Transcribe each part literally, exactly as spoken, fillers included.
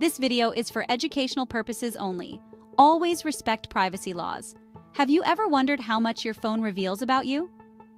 This video is for educational purposes only. Always respect privacy laws. Have you ever wondered how much your phone reveals about you?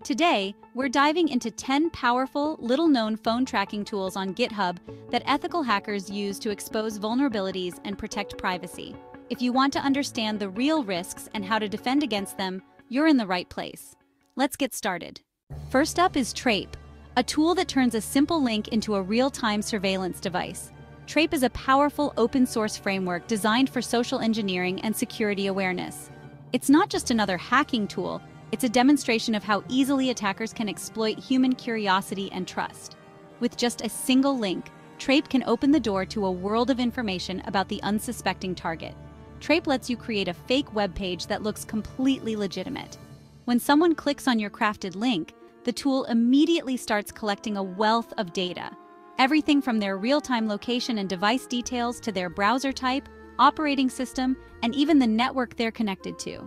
Today, we're diving into ten powerful, little-known phone tracking tools on GitHub that ethical hackers use to expose vulnerabilities and protect privacy. If you want to understand the real risks and how to defend against them, you're in the right place. Let's get started. First up is Trape, a tool that turns a simple link into a real-time surveillance device. Trape is a powerful open-source framework designed for social engineering and security awareness. It's not just another hacking tool, it's a demonstration of how easily attackers can exploit human curiosity and trust. With just a single link, Trape can open the door to a world of information about the unsuspecting target. Trape lets you create a fake web page that looks completely legitimate. When someone clicks on your crafted link, the tool immediately starts collecting a wealth of data. Everything from their real-time location and device details to their browser type, operating system, and even the network they're connected to.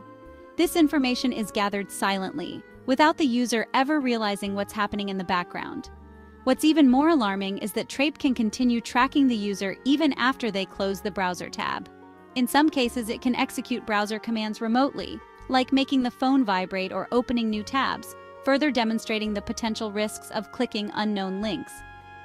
This information is gathered silently, without the user ever realizing what's happening in the background. What's even more alarming is that Trape can continue tracking the user even after they close the browser tab. In some cases, it can execute browser commands remotely, like making the phone vibrate or opening new tabs, further demonstrating the potential risks of clicking unknown links.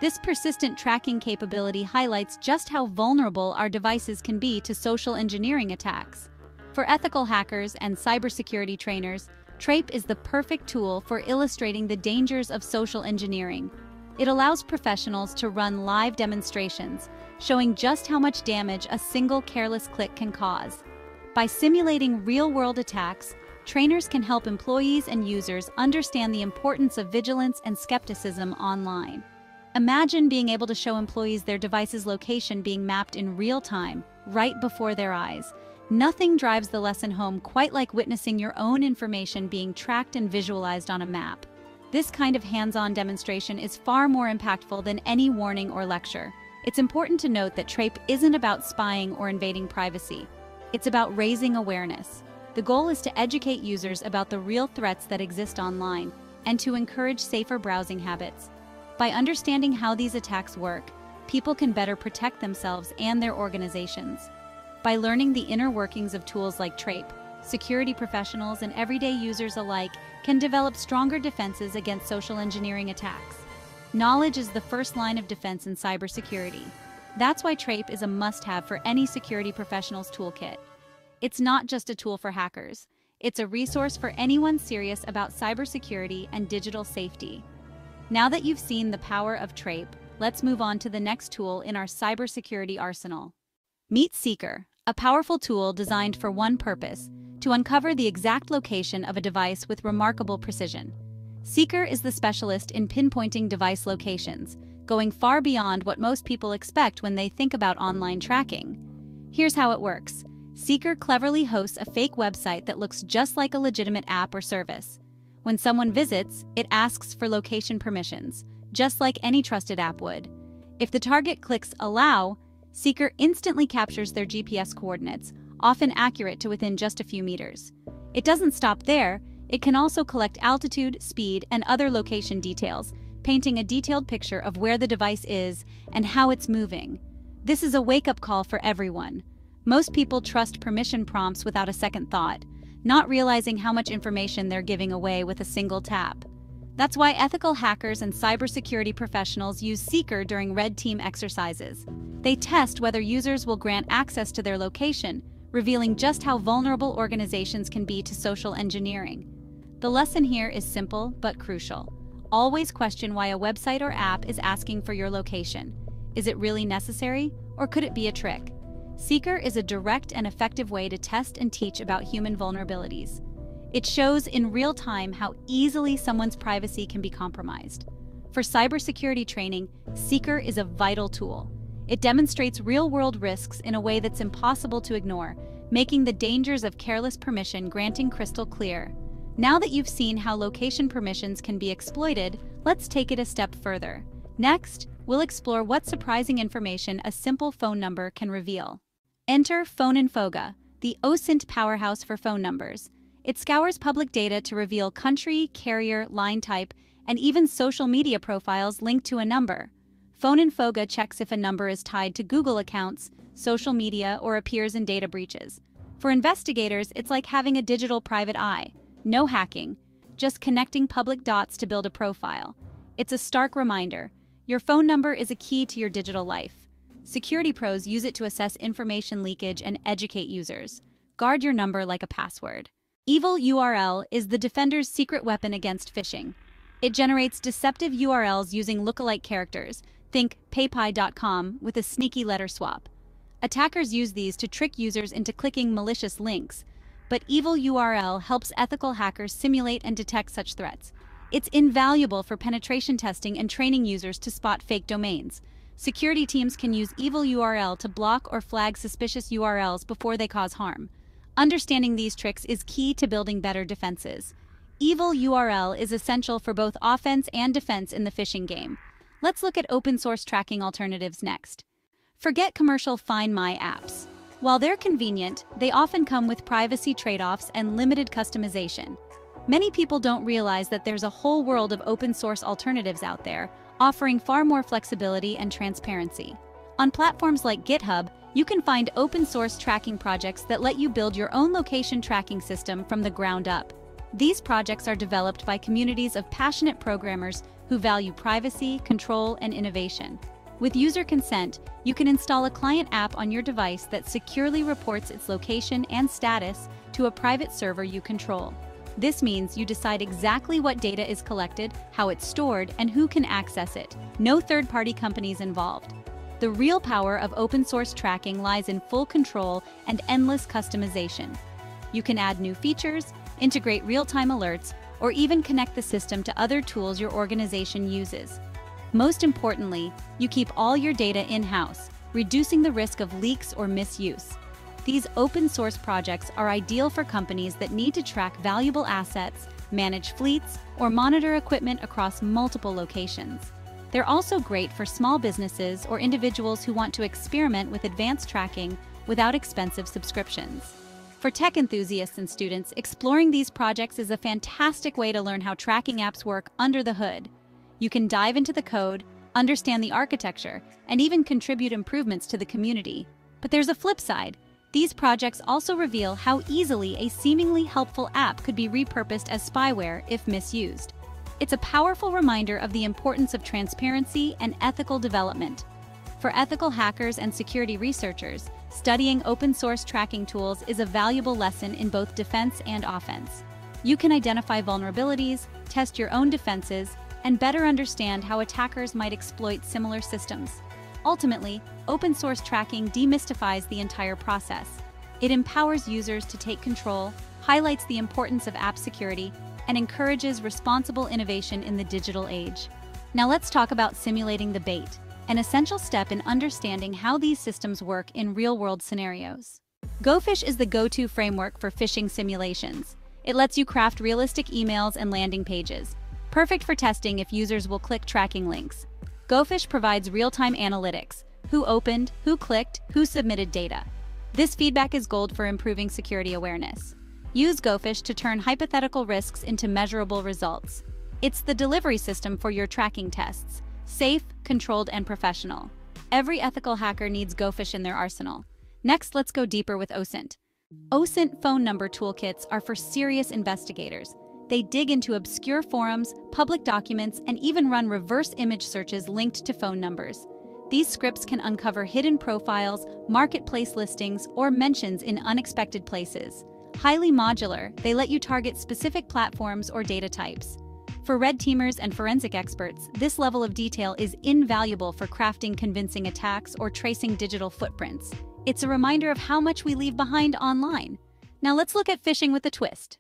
This persistent tracking capability highlights just how vulnerable our devices can be to social engineering attacks. For ethical hackers and cybersecurity trainers, Trape is the perfect tool for illustrating the dangers of social engineering. It allows professionals to run live demonstrations, showing just how much damage a single careless click can cause. By simulating real-world attacks, trainers can help employees and users understand the importance of vigilance and skepticism online. Imagine being able to show employees their device's location being mapped in real time, right before their eyes. Nothing drives the lesson home quite like witnessing your own information being tracked and visualized on a map. This kind of hands-on demonstration is far more impactful than any warning or lecture. It's important to note that Trape isn't about spying or invading privacy. It's about raising awareness. The goal is to educate users about the real threats that exist online and to encourage safer browsing habits. By understanding how these attacks work, people can better protect themselves and their organizations. By learning the inner workings of tools like Trape, security professionals and everyday users alike can develop stronger defenses against social engineering attacks. Knowledge is the first line of defense in cybersecurity. That's why Trape is a must-have for any security professional's toolkit. It's not just a tool for hackers. It's a resource for anyone serious about cybersecurity and digital safety. Now that you've seen the power of Trape, let's move on to the next tool in our cybersecurity arsenal. Meet Seeker, a powerful tool designed for one purpose, to uncover the exact location of a device with remarkable precision. Seeker is the specialist in pinpointing device locations, going far beyond what most people expect when they think about online tracking. Here's how it works. Seeker cleverly hosts a fake website that looks just like a legitimate app or service. When someone visits, it asks for location permissions, just like any trusted app would. If the target clicks allow, Seeker instantly captures their G P S coordinates, often accurate to within just a few meters. It doesn't stop there, it can also collect altitude, speed, and other location details, painting a detailed picture of where the device is and how it's moving. This is a wake-up call for everyone. Most people trust permission prompts without a second thought, not realizing how much information they're giving away with a single tap. That's why ethical hackers and cybersecurity professionals use Seeker during red team exercises. They test whether users will grant access to their location, revealing just how vulnerable organizations can be to social engineering. The lesson here is simple but crucial. Always question why a website or app is asking for your location. Is it really necessary, or could it be a trick? Seeker is a direct and effective way to test and teach about human vulnerabilities. It shows in real time how easily someone's privacy can be compromised. For cybersecurity training, Seeker is a vital tool. It demonstrates real-world risks in a way that's impossible to ignore, making the dangers of careless permission granting crystal clear. Now that you've seen how location permissions can be exploited, let's take it a step further. Next, we'll explore what surprising information a simple phone number can reveal. Enter PhoneInfoga, the OSINT powerhouse for phone numbers. It scours public data to reveal country, carrier, line type, and even social media profiles linked to a number. PhoneInfoga checks if a number is tied to Google accounts, social media, or appears in data breaches. For investigators, it's like having a digital private eye. No hacking, just connecting public dots to build a profile. It's a stark reminder. Your phone number is a key to your digital life. Security pros use it to assess information leakage and educate users. Guard your number like a password. EvilURL is the defender's secret weapon against phishing. It generates deceptive U R Ls using lookalike characters, think PayPie dot com, with a sneaky letter swap. Attackers use these to trick users into clicking malicious links, but EvilURL helps ethical hackers simulate and detect such threats. It's invaluable for penetration testing and training users to spot fake domains. Security teams can use EvilURL to block or flag suspicious U R Ls before they cause harm. Understanding these tricks is key to building better defenses. EvilURL is essential for both offense and defense in the phishing game. Let's look at open source tracking alternatives next. Forget commercial Find My apps. While they're convenient, they often come with privacy trade-offs and limited customization. Many people don't realize that there's a whole world of open source alternatives out there, offering far more flexibility and transparency. On platforms like GitHub, you can find open source tracking projects that let you build your own location tracking system from the ground up. These projects are developed by communities of passionate programmers who value privacy, control, and innovation. With user consent, you can install a client app on your device that securely reports its location and status to a private server you control. This means you decide exactly what data is collected, how it's stored, and who can access it. No third-party companies involved. The real power of open source tracking lies in full control and endless customization. You can add new features, integrate real-time alerts, or even connect the system to other tools your organization uses. Most importantly, you keep all your data in-house, reducing the risk of leaks or misuse. These open source projects are ideal for companies that need to track valuable assets, manage fleets, or monitor equipment across multiple locations. They're also great for small businesses or individuals who want to experiment with advanced tracking without expensive subscriptions. For tech enthusiasts and students, exploring these projects is a fantastic way to learn how tracking apps work under the hood. You can dive into the code, understand the architecture, and even contribute improvements to the community. But there's a flip side. These projects also reveal how easily a seemingly helpful app could be repurposed as spyware if misused. It's a powerful reminder of the importance of transparency and ethical development. For ethical hackers and security researchers, studying open-source tracking tools is a valuable lesson in both defense and offense. You can identify vulnerabilities, test your own defenses, and better understand how attackers might exploit similar systems. Ultimately, open-source tracking demystifies the entire process. It empowers users to take control, highlights the importance of app security, and encourages responsible innovation in the digital age. Now let's talk about simulating the bait, an essential step in understanding how these systems work in real-world scenarios. Gophish is the go-to framework for phishing simulations. It lets you craft realistic emails and landing pages, perfect for testing if users will click tracking links. Gophish provides real-time analytics: who opened, who clicked, who submitted data. This feedback is gold for improving security awareness. Use Gophish to turn hypothetical risks into measurable results. It's the delivery system for your tracking tests. Safe, controlled, and professional. Every ethical hacker needs Gophish in their arsenal. Next, let's go deeper with OSINT. OSINT phone number toolkits are for serious investigators. They dig into obscure forums, public documents, and even run reverse image searches linked to phone numbers. These scripts can uncover hidden profiles, marketplace listings, or mentions in unexpected places. Highly modular, they let you target specific platforms or data types. For red teamers and forensic experts, this level of detail is invaluable for crafting convincing attacks or tracing digital footprints. It's a reminder of how much we leave behind online. Now let's look at phishing with a twist.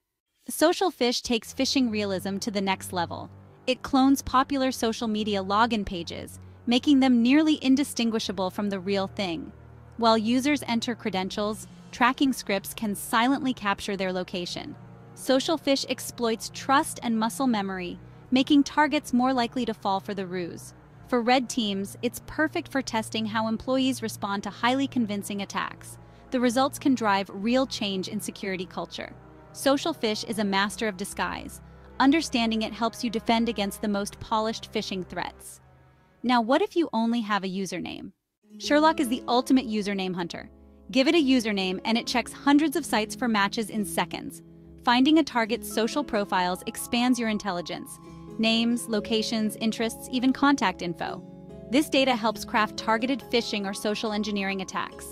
SocialFish takes phishing realism to the next level. It clones popular social media login pages, making them nearly indistinguishable from the real thing. While users enter credentials, tracking scripts can silently capture their location. SocialFish exploits trust and muscle memory, making targets more likely to fall for the ruse. For red teams, it's perfect for testing how employees respond to highly convincing attacks. The results can drive real change in security culture. SocialFish is a master of disguise. Understanding it helps you defend against the most polished phishing threats. Now, what if you only have a username? Sherlock is the ultimate username hunter. Give it a username and it checks hundreds of sites for matches in seconds. Finding a target's social profiles expands your intelligence. Names, locations, interests, even contact info. This data helps craft targeted phishing or social engineering attacks.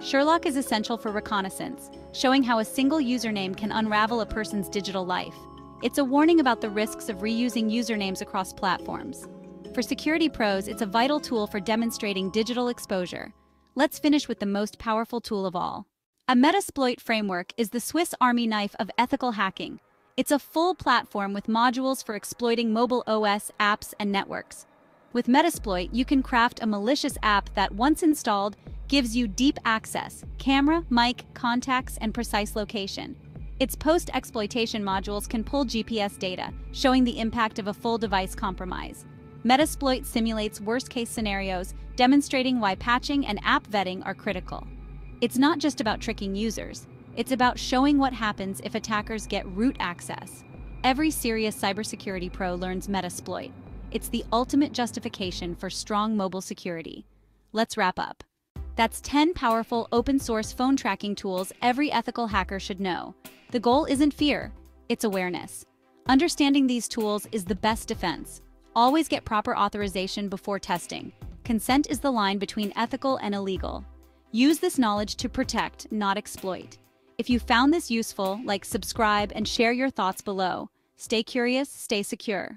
Sherlock is essential for reconnaissance, showing how a single username can unravel a person's digital life. It's a warning about the risks of reusing usernames across platforms. For security pros, it's a vital tool for demonstrating digital exposure. Let's finish with the most powerful tool of all. A Metasploit framework is the Swiss Army knife of ethical hacking. It's a full platform with modules for exploiting mobile O S, apps, and networks. With Metasploit, you can craft a malicious app that, once installed, gives you deep access, camera, mic, contacts, and precise location. Its post-exploitation modules can pull G P S data, showing the impact of a full device compromise. Metasploit simulates worst-case scenarios, demonstrating why patching and app vetting are critical. It's not just about tricking users. It's about showing what happens if attackers get root access. Every serious cybersecurity pro learns Metasploit. It's the ultimate justification for strong mobile security. Let's wrap up. That's ten powerful open-source phone tracking tools every ethical hacker should know. The goal isn't fear, it's awareness. Understanding these tools is the best defense. Always get proper authorization before testing. Consent is the line between ethical and illegal. Use this knowledge to protect, not exploit. If you found this useful, like, subscribe, and share your thoughts below. Stay curious, stay secure.